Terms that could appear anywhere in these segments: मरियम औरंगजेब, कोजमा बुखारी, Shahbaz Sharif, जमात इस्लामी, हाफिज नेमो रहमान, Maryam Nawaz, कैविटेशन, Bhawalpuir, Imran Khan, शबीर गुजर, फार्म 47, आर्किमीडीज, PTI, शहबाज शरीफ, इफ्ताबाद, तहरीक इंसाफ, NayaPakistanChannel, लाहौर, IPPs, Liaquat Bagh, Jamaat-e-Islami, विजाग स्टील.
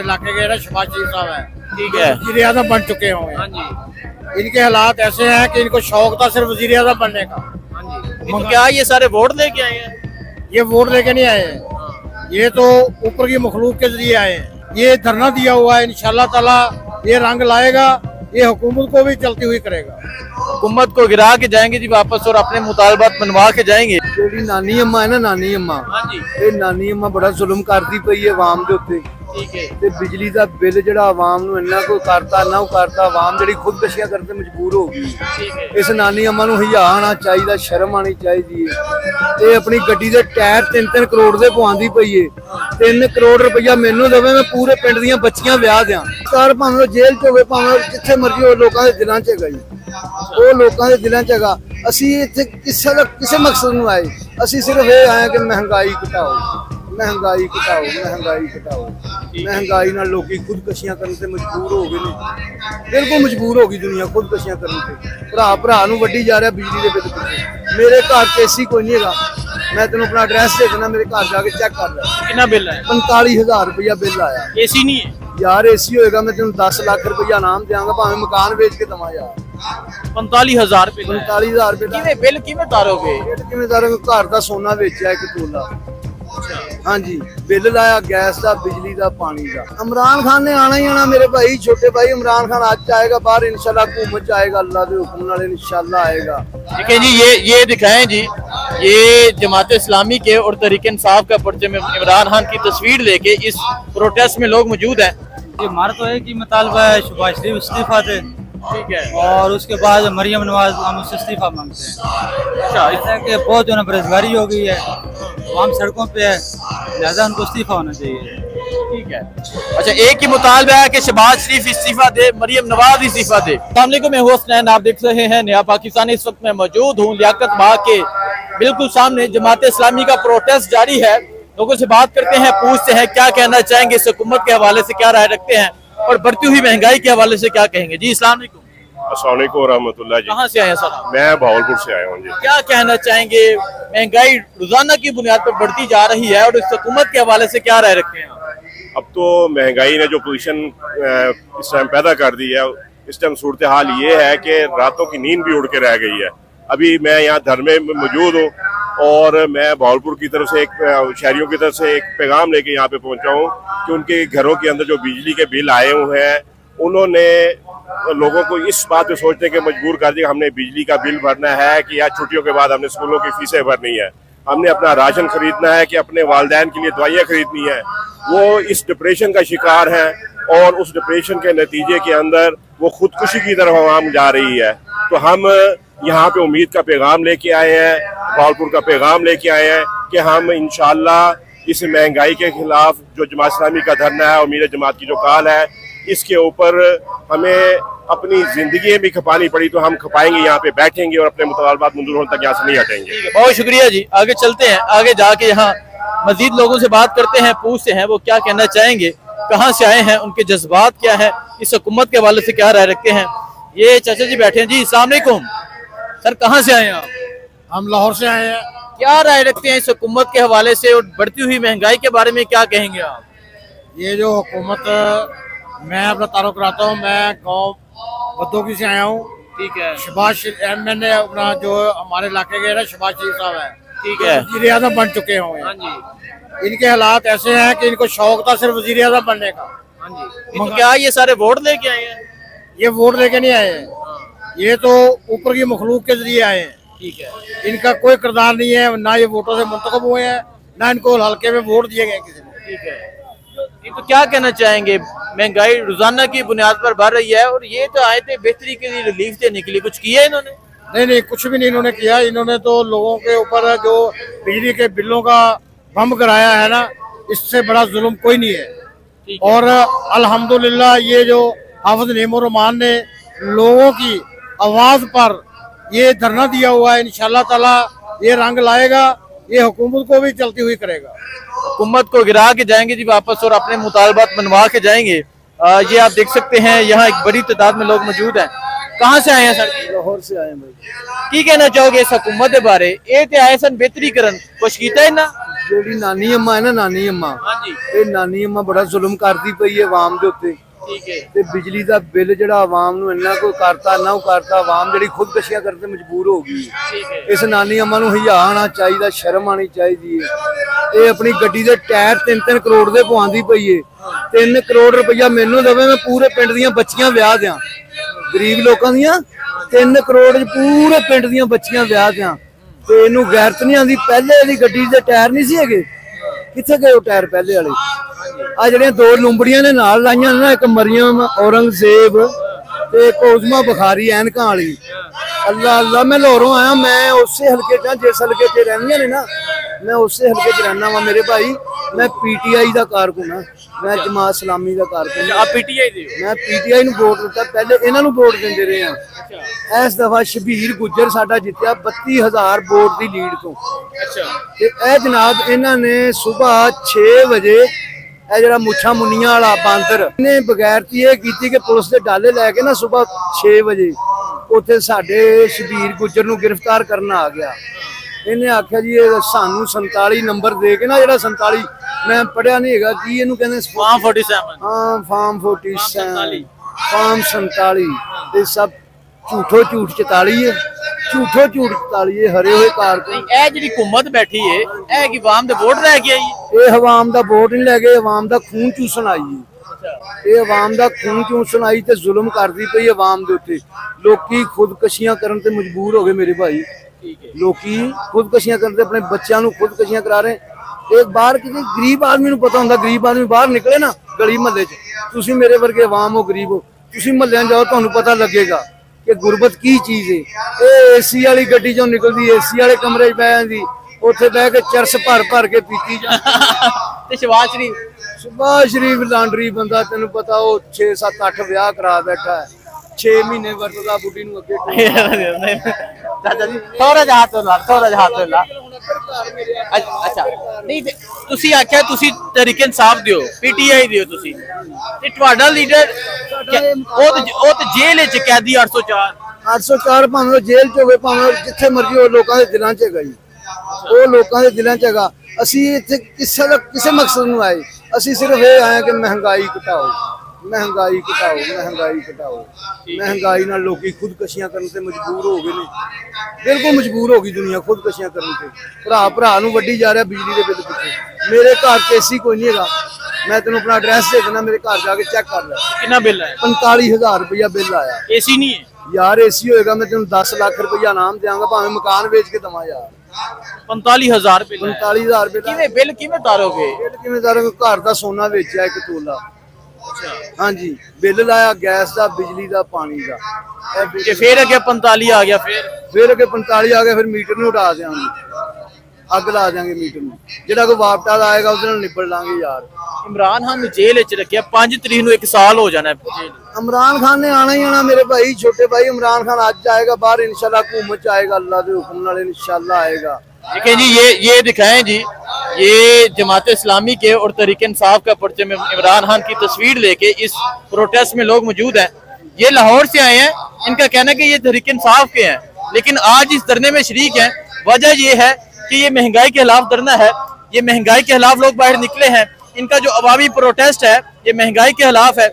इलाके के शहबाज शरीफ साहब हैं, ठीक है, वजीर आजम बन चुके होंगे। इनके हालात ऐसे हैं कि इनको शौक था सिर्फ वजीर आजम बनने का। तो क्या ये सारे वोट लेके आए हैं? ये वोट लेके नहीं आए हैं, ये तो ऊपर की मखलूक के जरिए आए हैं। ये धरना दिया हुआ है, इंशाल्लाह ताला ये रंग लाएगा, ये हुकूमत को भी चलती हुई करेगा। हुकूमत को गिरा के जाएंगे जी वापस और अपने मुतालबात मनवा के जाएंगे। जो नानी अम्मा है ना, नानी अम्मा, ये नानी अम्मा बड़ा जुल्म करती पई है आवाम के उत्ते। बिजली का बिल जो आवाम नूं इन्ना कोई करता ना करता, आवाम जी खुदकशियां करते मजबूर हो गई। इस नानी अम्मा नूं हिया आना चाहिए, शर्म आनी चाहिए। ये अपनी गड्डी के टायर 3-3 करोड़ के पवांदी पई है। 3 करोड़ रुपया मैनू देवे, मैं पूरे पिंड दीयां बच्चियां ब्याह दियां। सरकार भावें जेल च होवे, भावें जिथे मर्जी हो, लोगों के दिलों च है जी, वो लोगों के दिलों च हैगा। असीं इत्थे किसी मकसद नूं आए, असीं सिर्फ ये आए कि महंगाई घटाओ, महंगाई घटाओ, महंगाई घटाओ। महंगाई नाल लोग खुदकशियां करने से मजबूर हो गए ने, बिल्कुल मजबूर हो गई दुनिया खुदकशियां करने से। भरा भरा नूं वड्डी जा रहा बिजली के बिल। मेरे घर एसी कोई नहीं है, मैं तेन अपना एड्रैस दे देना, मेरे घर जाके चेक कर लै कितना बिल है। 45,000 रुपया बिल आया, एसी नहीं है यार। एसी होगा मैं तेन 10 लाख रुपया इनाम देंगा, भावें मकान बेच के दवा यार। 45,000 रुपये, 45,000 रुपये बिल किवें तारोगे? बिल किवें तारोगे? घर का सोना बेचा एक तोला। हाँ जी, बिल लाया गैस का, बिजली का, पानी का। इमरान खान ने आना ही आना मेरे भाई, छोटे भाई। इमरान खान आज आएगा बाहर, इंशाल्लाह हुकूमत आएगा, अल्लाह के हुक्म नाल इंशाल्लाह आएगा। ठीक है जी, ये दिखाएं जी, ये जमात इस्लामी के और तहरीक इंसाफ का पर्चे में इमरान खान की तस्वीर लेके इस प्रोटेस्ट में लोग मौजूद है। ये हमारा तो है की मुतालबा है शहबाज शरीफ इस्तीफा दे, ठीक है, और उसके बाद मरियम नवाज हम उससे इस्तीफा मांगते हैं। ऐसा कि बहुत जो ना बेरोजगारी हो गई है, आम सड़कों पे है, लिहाजा उनको इस्तीफा होना चाहिए। ठीक है, अच्छा, एक ही मुतालबा है कि शहबाज शरीफ इस्तीफा दे, मरियम नवाज इस्तीफा दे। सामने मैं होस्ट नैन, आप देख रहे हैं नया पाकिस्तान। इस वक्त मैं मौजूद हूँ लियाकत बाग के बिल्कुल सामने। जमात इस्लामी का प्रोटेस्ट जारी है, लोगों से बात करते हैं, पूछते हैं क्या कहना चाहेंगे इस हुकूमत के हवाले से, क्या राय रखते हैं और बढ़ती हुई महंगाई के हवाले से क्या कहेंगे। जी अस्सलाम वालेकुम। अस्सलाम वालेकुम रहमतुल्लाह जी। कहाँ से आए सर? मैं भावलपुर से आया हूँ जी। क्या कहना चाहेंगे, महंगाई रोजाना की बुनियाद पर बढ़ती जा रही है और इस हुकूमत के हवाले से क्या राय रखते हैं? अब तो महंगाई ने जो पोजीशन इस टाइम पैदा कर दी है, इस टाइम सूरत हाल ये है कि रातों की नींद भी उड़ के रह गई है। अभी मैं यहाँ धरने में मौजूद हूँ और मैं भावलपुर की तरफ से शहरियों की तरफ से एक पैगाम लेके यहाँ पे पहुँचा हूँ कि उनके घरों के अंदर जो बिजली के बिल आए हुए हैं, उन्होंने लोगों को इस बात पे सोचने के मजबूर कर दिया। हमने बिजली का बिल भरना है कि या छुट्टियों के बाद हमने स्कूलों की फीसें भरनी है, हमने अपना राशन खरीदना है कि अपने वालदैन के लिए दवाइयाँ खरीदनी है। वो इस डिप्रेशन का शिकार है और उस डिप्रेशन के नतीजे के अंदर वो खुदकुशी की तरफ आवाम जा रही है। तो हम यहाँ पे उम्मीद का पैगाम लेके आए हैं, भावलपुर का पैगाम लेके आए हैं कि हम इंशाल्लाह इस महंगाई के खिलाफ जो जमात इस्लामी का धरना है और मेरे जमात की जो काल है, इसके ऊपर हमें अपनी जिंदगी भी खपानी पड़ी तो हम खपाएंगे, यहाँ पे बैठेंगे और अपने मुतालबात मंजूर होने तक यहाँ से नहीं हटेंगे। बहुत शुक्रिया जी। आगे चलते हैं, आगे जाके यहाँ मजीद लोगों से बात करते हैं, पूछते हैं वो क्या कहना चाहेंगे, कहाँ से आए हैं, उनके जज्बात क्या है, इस हुकूमत के हवाले से क्या राय रखते हैं। ये चाचा जी बैठे हैं जी। अस्सलाम वालेकुम सर, कहाँ से आए हैं आप? हम लाहौर से आए हैं। क्या राय रखते हैं इस हुकूमत के हवाले से और बढ़ती हुई महंगाई के बारे में क्या कहेंगे आप? ये जो हुकूमत, मैं अपना तारुक कराता हूँ, मैं गाँव बदोगी से आया हूँ, ठीक है। शहबाज मैंने अपना जो हमारे इलाके के शहबाज शरीफ साहब है, ठीक है, वजीर आजम बन चुके होंगे। इनके हालात ऐसे हैं कि इनको शौक था सिर्फ वजीर आजम बनने का। तो क्या ये सारे वोट लेके आए हैं? ये वोट लेके नहीं आए हैं, ये तो ऊपर की मखलूक के जरिए आए हैं, ठीक है। इनका कोई किरदार नहीं है, ना ये वोटों से मुंतखब हुए हैं, ना इनको हल्के में वोट दिए गए किसी ने, ठीक है। तो क्या कहना चाहेंगे, महंगाई रोजाना की बुनियाद पर बढ़ रही है और ये तो आए थे बेहतरी के लिए, रिलीफ देने के लिए, कुछ किया इन्होंने? नहीं, कुछ भी नहीं इन्होंने किया। इन्होंने तो लोगों के ऊपर जो बिजली के बिलों का बम कराया है ना, इससे बड़ा जुल्म कोई नहीं है। और अल्हम्दुलिल्लाह ये जो हाफिज नेमो रहमान ने लोगों की आवाज पर ये धरना दिया हुआ है, इंशाल्लाह ताला ये रंग लाएगा, ये हुकूमत को भी चलती हुई करेगा। हुकूमत को गिरा के जाएंगे जी वापस और अपने मुतालबात मनवा के जाएंगे। ये आप देख सकते हैं, यहाँ एक बड़ी तादाद में लोग मौजूद हैं। कहाँ से आए हैं सर? लाहौर से आए हैं भाई। ठीक है ना, चाहोगे इस हुकूमत के बारे ये आए सन बेहतरी करन, कुछ कीता है ना? ਜਿਹੜੀ ਨਾਨੀ ਅੰਮਾ ਹੈ ਨਾ, ਨਾਨੀ ਅੰਮਾ, ਇਹ ਨਾਨੀ ਅੰਮਾ ਬੜਾ ਜ਼ੁਲਮ ਕਰਦੀ ਪਈ ਹੈ ਆਵਾਮ ਦੇ ਉੱਤੇ। ਠੀਕ ਹੈ। ਤੇ ਬਿਜਲੀ ਦਾ ਬਿੱਲ ਜਿਹੜਾ ਆਵਾਮ ਨੂੰ ਇੰਨਾ ਕੋਈ ਕਰਤਾ ਨਾ, ਉਹ ਕਰਤਾ ਆਵਾਮ ਜਿਹੜੀ ਖੁਦਕਸ਼ੀਆਂ ਕਰਨ ਤੇ ਮਜਬੂਰ ਹੋ ਗਈ। ਠੀਕ ਹੈ। ਇਸ ਨਾਨੀ ਅੰਮਾ ਨੂੰ ਹਿਆ ਆਣਾ ਚਾਹੀਦਾ, ਸ਼ਰਮ ਆਣੀ ਚਾਹੀਦੀ ਹੈ। ਇਹ अपनी गड्डी दे टायर 3-3 करोड़ दे पवांदी पई है। 3 करोड़ रुपया मैनू दवे, मैं पूरे पिंड दीयां बच्चियां विआह दियां, गरीब लोकां दीयां। 3 करोड़ च पूरे पिंड दीयां बच्चियां विआह दियां ते इहनू गैरत नहीं आंदी। पहले इहदी गड्डी दे टायर नहीं सी हैगे, कित्थे गए टायर पहले वाले? आ जिहड़ियां दो लुंबड़ियां ने नाल लाइयां ना, एक मरियम औरंगजेब ते कोजमा बुखारी ऐनकां वाली। अल्लाह अल्लाह, मैं लाहौरों आया, मैं उसे हलके च जिस हलके च रहंदियां ने ना, मैं उसे हल्के च रहना वा मेरे भाई। मैं PTI का कारकुन हाँ, मैं जमात-ए-इस्लामी का कारकुन। मैं PTI नूं वोट दिता, पहले इन्हां नूं वोट देंदे रहे हां। इस दफा शबीर गुजर साडा जित्या 32,000 वोट की लीड तो। अच्छा। जनाब इन्हां ने सुबह 6 बजे यह जरा मुछा मुनिया वाला बांदर इन्हें बगैरती यह की कि पुलिस के डाले लैके ना सुबह 6 बजे उत्थे साडे शबीर गुजर नूं गिरफ्तार करना आ गया। इन्हें आख्या जी सानू 47 नंबर दे के ना, जो 47 मैं पढ़िया नहीं है कि इनू कहते फार्म 47 ये सब झूठो झूठ 44 है, झूठो झूठ 44 है। हरे हुए कारकुन ए जिहड़ी हुकूमत बैठी है ए अवाम दा वोट लै के आई है। ये अवाम दा वोट नहीं लै गए, अवाम दा खून चूसन आई है। ਇਹ ਆਵਾਮ ਦਾ ਖੂਨ ਚੂਸਣ ਆਈ ਤੇ ਜ਼ੁਲਮ ਕਰਦੀ ਪਈ ਆਵਾਮ ਦੇ ਉੱਤੇ। ਲੋਕੀ ਖੁਦਕਸ਼ੀਆਂ ਕਰਨ ਤੇ ਮਜਬੂਰ ਹੋ ਗਏ ਮੇਰੇ ਭਾਈ। ਲੋਕੀ ਖੁਦਕਸ਼ੀਆਂ ਕਰਨ ਤੇ ਆਪਣੇ ਬੱਚਿਆਂ ਨੂੰ ਖੁਦਕਸ਼ੀਆਂ ਕਰਾ ਰਹੇ। ਇੱਕ ਬਾਹਰ ਕਿਸੇ ਗਰੀਬ ਆਦਮੀ ਨੂੰ ਪਤਾ ਹੁੰਦਾ, ਗਰੀਬ ਆਦਮੀ ਬਾਹਰ ਨਿਕਲੇ ਨਾ ਗਲੀ ਮਹੱਲੇ 'ਚ, ਤੁਸੀਂ ਮੇਰੇ ਵਰਗੇ ਆਵਾਮ ਹੋ, ਗਰੀਬ ਹੋ, ਤੁਸੀਂ ਮਹੱਲਿਆਂ ਜਾਓ ਤੁਹਾਨੂੰ ਪਤਾ ਲੱਗੇਗਾ ਕਿ ਗੁਰਬਤ ਕੀ ਚੀਜ਼ ਏ। ਇਹ AC ਵਾਲੀ ਗੱਡੀ 'ਚੋਂ ਨਿਕਲਦੀ, AC ਵਾਲੇ ਕਮਰੇ 'ਚ ਬਹਿ ਜਾਂਦੀ, ਉੱਥੇ ਬਹਿ ਕੇ ਚਰਸ ਭਰ ਭਰ ਕੇ ਪੀਤੀ ਜਾਂਦੀ। ਸ਼ਹਬਾਜ਼ ਸ਼ਰੀਫ लांडरी बंदा तेन पता 6-7-8 विआह करा बैठा है, 6 महीने वरतदा बुढ़ी नूं अगे। चाचा जी थोड़ा जिहा हाथ ला, थोड़ा जिहा हाथ ला। अच्छा नहीं तुसी आख्या तुसी तहरीक इंसाफ दिओ, PTI दिओ तुसी ते तुहाडा लीडर ओ ते जेल विच कैदी 804 भावें जेल च होवे भावें जिथे मर्जी हो, लोकां दे दिलां च गई ਉਹ ਲੋਕਾਂ ਦੇ ਦਿਲਾਂ 'ਚ ਹੈਗਾ। ਅਸੀਂ ਇੱਥੇ ਕਿਸੇ ਮਕਸਦ ਨੂੰ ਆਏ, ਅਸੀਂ ਸਿਰਫ ਇਹ ਆਏ ਕਿ ਮਹਿੰਗਾਈ ਘਟਾਓ, ਮਹਿੰਗਾਈ ਘਟਾਓ, ਮਹਿੰਗਾਈ ਘਟਾਓ। ਮਹਿੰਗਾਈ ਨਾਲ ਲੋਕੀ ਖੁਦਕਸ਼ੀਆਂ ਕਰਨ ਤੇ ਮਜਬੂਰ ਹੋ ਗਏ ਨੇ, ਬਿਲਕੁਲ ਮਜਬੂਰ ਹੋ ਗਈ ਦੁਨੀਆ ਖੁਦਕਸ਼ੀਆਂ ਕਰਨ ਤੇ। ਭਰਾ ਨੂੰ ਵੱਢੀ ਜਾ ਰਿਹਾ ਬਿਜਲੀ ਦੇ ਬਿੱਲ ਪਿੱਛੇ। ਮੇਰੇ ਘਰ AC ਕੋਈ ਨਹੀਂ ਹੈਗਾ, ਮੈਂ ਤੈਨੂੰ ਆਪਣਾ ਐਡਰੈਸ ਦੇ ਦਿੰਦਾ, ਮੇਰੇ ਘਰ ਜਾ ਕੇ ਚੈੱਕ ਕਰ ਲੈ ਕਿੰਨਾ ਬਿੱਲ ਆਇਆ। 45,000 ਰੁਪਇਆ ਬਿੱਲ ਆਇਆ। AC ਨਹੀਂ ਹੈ ਯਾਰ, AC ਹੋਏਗਾ ਮੈਂ ਤੈਨੂੰ 10 ਲੱਖ ਰੁਪਇਆ ਇਨਾਮ ਦਿਆਂਗਾ, ਭਾਵੇਂ ਮਕਾਨ ਵੇਚ ਕੇ ਦੇਵਾਂ ਯਾਰ। 45,000 ਰੁਪਏ 45,000 ਰੁਪਏ ਕਿਵੇਂ ਬਿੱਲ ਕਿਵੇਂ ਤਾਰੋਗੇ? ਬਿੱਲ ਕਿਵੇਂ ਤਾਰੋਗੇ? ਘਰ ਦਾ ਸੋਨਾ ਵੇਚਿਆ 1 ਤੋਲਾ। ਹਾਂਜੀ ਬਿੱਲ ਲਾਇਆ ਗੈਸ ਦਾ, ਬਿਜਲੀ ਦਾ, ਪਾਣੀ ਦਾ। ਤੇ ਫਿਰ ਅੱਗੇ 45 ਆ ਗਿਆ, ਫਿਰ ਅੱਗੇ 45 ਆ ਗਿਆ, ਫਿਰ ਮੀਟਰ ਨੂੰ ਉਡਾ ਦਿਆਂਗੇ, ਅੱਗ ਲਾ ਦਿਆਂਗੇ ਮੀਟਰ ਨੂੰ। ਜਿਹੜਾ ਕੋਈ ਵਾਪਟਾ ਦਾ ਆਏਗਾ ਉਹਦੇ ਨਾਲ ਨਿਬੜ ਲਾਂਗੇ ਯਾਰ। इमरान खान ने जेल च रखिया 5 तरीक नूं 1 साल हो जाना है। इमरान खान ने आना ही आना मेरे भाई, छोटे भाई। इमरान खान आज आएगा बाहर इंशाल्लाह, हुकूमत च आएगा अल्लाह के हुक्म नाल इंशाल्लाह आएगा। ठीक है जी, ये दिखाएं जी, ये जमात इस्लामी के और तहरीक इंसाफ का परचम इमरान खान की तस्वीर लेके इस प्रोटेस्ट में लोग मौजूद हैं। ये लाहौर से आए हैं, इनका कहना है कि ये तहरीक इंसाफ के हैं, लेकिन आज इस धरने में शरीक हैं। वजह ये है कि ये महंगाई के खिलाफ धरना है, ये महंगाई के खिलाफ लोग बाहर निकले हैं। इनका जो अवामी प्रोटेस्ट है ये महंगाई के खिलाफ है।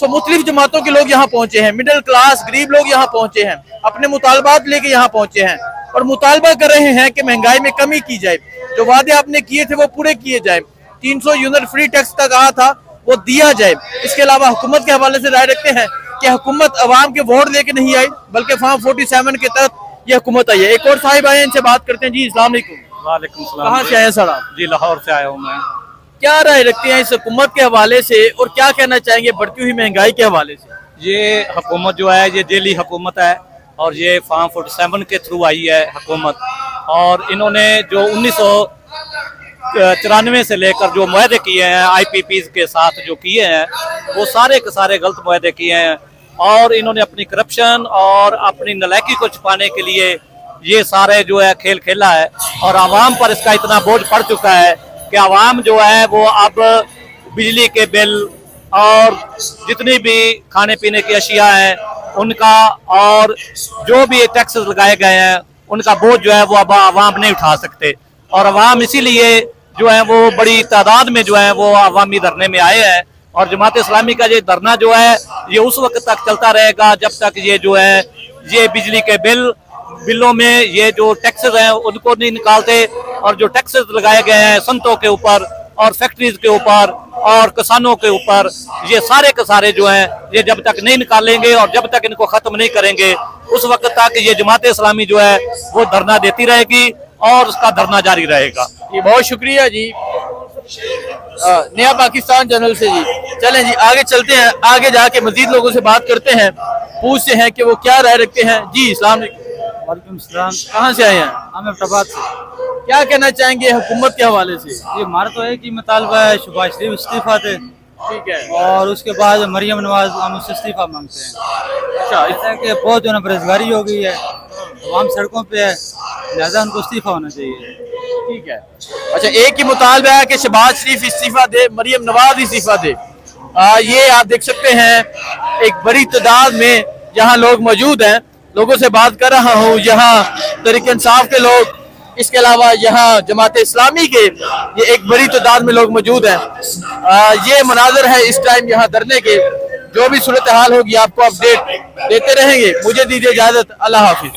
सो मुख्तलिफ जमातों के लोग यहाँ पहुंचे हैं, मिडिल क्लास गरीब लोग यहाँ पहुंचे हैं, अपने मुतालबात लेके यहाँ पहुंचे हैं और मुतालबा कर रहे हैं कि महंगाई में कमी की जाए, जो वादे आपने किए थे वो पूरे किए जाए। 300 यूनिट फ्री टैक्स तक आया था वो दिया जाए। इसके अलावा हुकूमत के हवाले से राय रखते हैं कि हुकूमत अवाम के वोट लेके नहीं आई, बल्कि फार्म 47 के तहत ये हुकूमत आई है। एक और साहिब आए, इनसे बात करते हैं जी। अस्सलाम वालेकुम। कहाँ से आए सर आप? जी लाहौर से आया हूँ मैं। क्या राय रखते हैं इस हुकूमत के हवाले से और क्या कहना चाहेंगे बढ़ती हुई महंगाई के हवाले से? ये हुकूमत जो है ये दिल्ली हुकूमत है और ये फार्म 47 के थ्रू आई है हुकूमत, और इन्होंने जो 1993 से लेकर जो मुआहदे किए हैं IPPs के साथ जो किए हैं वो सारे के सारे गलत मुआहदे किए हैं, और इन्होंने अपनी करप्शन और अपनी नलायकी को छुपाने के लिए ये सारे जो है खेल खेला है। और आवाम पर इसका इतना बोझ पड़ चुका है कि आवाम जो है वो अब बिजली के बिल और जितनी भी खाने पीने की अशिया हैं उनका और जो भी टैक्सेस लगाए गए हैं उनका बोझ जो है वो अब आवाम नहीं उठा सकते। और आवाम इसीलिए जो है वो बड़ी तादाद में जो है वो अवामी धरने में आए हैं। और जमात इस्लामी का ये धरना जो है ये उस वक्त तक चलता रहेगा जब तक ये जो है ये बिजली के बिलों में ये जो टैक्सेस हैं उनको नहीं निकालते, और जो टैक्सेस लगाए गए हैं संतों के ऊपर और फैक्ट्रीज के ऊपर और किसानों के ऊपर, ये सारे के सारे जो हैं ये जब तक नहीं निकालेंगे और जब तक इनको खत्म नहीं करेंगे उस वक्त तक ये जमात इस्लामी जो है वो धरना देती रहेगी और उसका धरना जारी रहेगा। ये बहुत शुक्रिया जी नया पाकिस्तान चैनल से जी। चलें जी आगे चलते हैं, आगे जाके मजीद लोगों से बात करते हैं, पूछते हैं कि वो क्या राय रखते हैं जी। अस्सलाम वालेकुम। कहाँ से आए हैं? हम इफ्ताबाद से। क्या कहना चाहेंगे हुकूमत के हवाले से? ये हमारा तो एक ही मुतालबा है, शहबाज शरीफ इस्तीफा दे, ठीक है, और उसके बाद मरियम नवाज, हम उससे इस्तीफा मांगते हैं। अच्छा, इससे कि बहुत जो है बेरोजगारी हो गई है, आवाम सड़कों पे है, लिहाजा उनको इस्तीफा होना चाहिए। ठीक है। अच्छा, एक ही मुतालबा है कि शहबाज शरीफ इस्तीफा दे, मरियम नवाज इस्तीफा दे। ये आप देख सकते हैं एक बड़ी तादाद में यहाँ लोग मौजूद हैं, लोगों से बात कर रहा हूँ। यहाँ तहरीक इंसाफ के लोग, इसके अलावा यहाँ जमात इस्लामी के ये एक बड़ी तादाद में लोग मौजूद हैं। ये मनाजर है इस टाइम यहाँ धरने के। जो भी सूरत हाल होगी आपको अपडेट देते रहेंगे। मुझे दीजिए इजाजत, अल्लाह हाफिज।